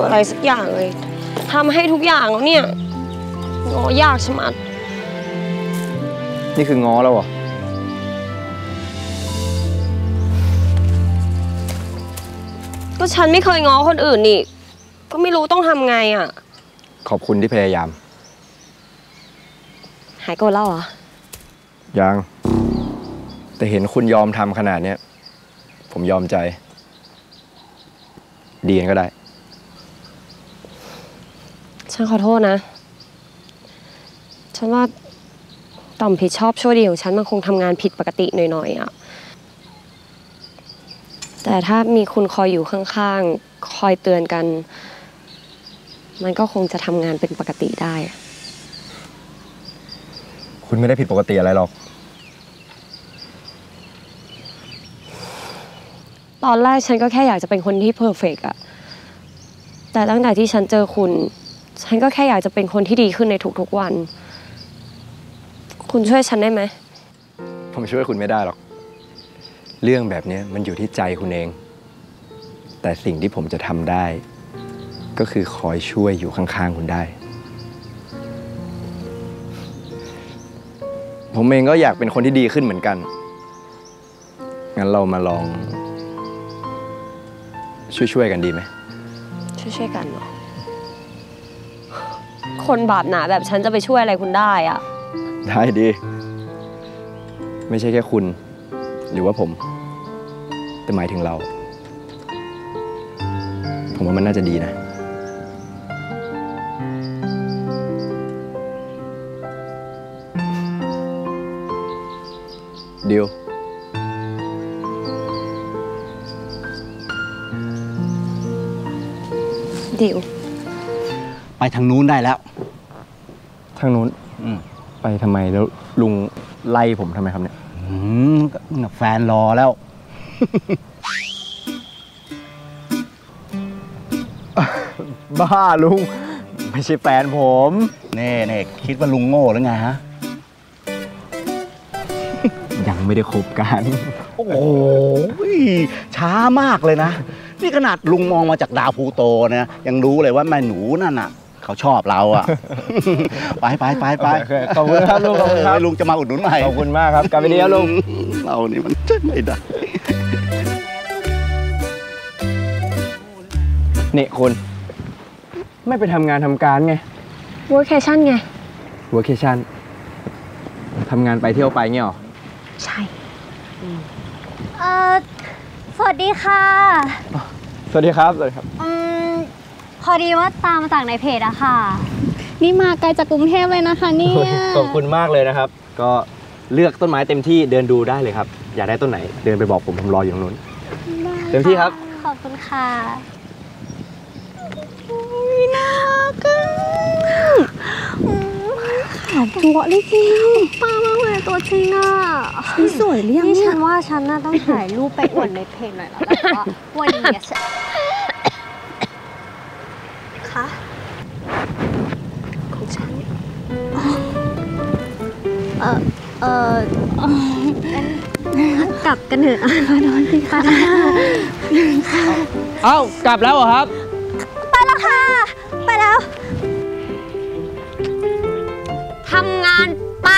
อบอะไรสักอย่างเลยทำให้ทุกอย่างแล้วเนี่ยง้อยากชะมัดนี่คือง้อแล้วเหรอก็ฉันไม่เคยง้อคนอื่นนี่ก็ไม่รู้ต้องทำไงอ่ะขอบคุณที่พยายามหายโกรธแล้วเหรอยังแต่เห็นคุณยอมทำขนาดเนี้ยผมยอมใจดีกันก็ได้ฉันขอโทษนะฉันว่าต่อมผิดชอบชั่วดีของฉันมันคงทำงานผิดปกติหน่อยๆอ่ะแต่ถ้ามีคุณคอยอยู่ข้างๆคอยเตือนกันมันก็คงจะทำงานเป็นปกติได้คุณไม่ได้ผิดปกติอะไรหรอกตอนแรกฉันก็แค่อยากจะเป็นคนที่เพอร์เฟกต์อะแต่ตั้งแต่ที่ฉันเจอคุณฉันก็แค่อยากจะเป็นคนที่ดีขึ้นในทุกๆวันคุณช่วยฉันได้ไหมผมช่วยคุณไม่ได้หรอกเรื่องแบบนี้มันอยู่ที่ใจคุณเองแต่สิ่งที่ผมจะทำได้ก็คือคอยช่วยอยู่ข้างๆคุณได้ผมเองก็อยากเป็นคนที่ดีขึ้นเหมือนกันงั้นเรามาลองช่วยกันดีไหมช่วยกันเหรอคนบาปหนาแบบฉันจะไปช่วยอะไรคุณได้อะได้ดีไม่ใช่แค่คุณหรือว่าผมแต่หมายถึงเราผมว่ามันน่าจะดีนะเดี๋ยวไปทางนู้นได้แล้วทางนู้นไปทำไมแล้วลุงไล่ผมทำไมครับเนี่ยแฟนรอแล้ว บ้าลุงไม่ใช่แฟนผมเน่คิดว่าลุงโง่หรือไงฮะ ยังไม่ได้คบกัน โอ้ยช้ามากเลยนะนี่ขนาดลุงมองมาจากดาวพลูโตนะยังรู้เลยว่าแม่หนูนั่นน่ะเขาชอบเราอ่ะไปขอบคุณครับลุงขอบคุณครับลุงจะมาอุดหนุนใหม่ขอบคุณมากครับกลับไปดีแล้วลุงเรานี่มันเจ๊งไม่ได้เนี่ยคนไม่ไปทำงานทำการไง workcation ไง workcation ทำงานไปเที่ยวไปเงี้ยหรอใช่สวัสดีค่ะสวัสดีครับพอดีว่าตามมาจากในเพจอะค่ะนี่มาไกลจากกรุงเทพเลยนะคะเนี่ยขอบคุณมากเลยนะครับก็เลือกต้นไม้เต็มที่เดินดูได้เลยครับอยากได้ต้นไหนเดินไปบอกผมรออยู่ตรงนู้นเต็มที่ครับขอบคุณค่ะน่ารักขาวจั๊วเลยจริงป้ามากเลยตัวจริงอ่ะนี่สวยเรียงนี่ฉันว่าฉันน่าต้องถ่ายรูปไปอวดในเพจหน่อยแล้วว่าวันนี้ค่ะของฉันกลับกันเถอะป้าโดนพี่ป้าเอ้ากลับแล้วเหรอครับไปแล้วค่ะไปแล้วทำงานไป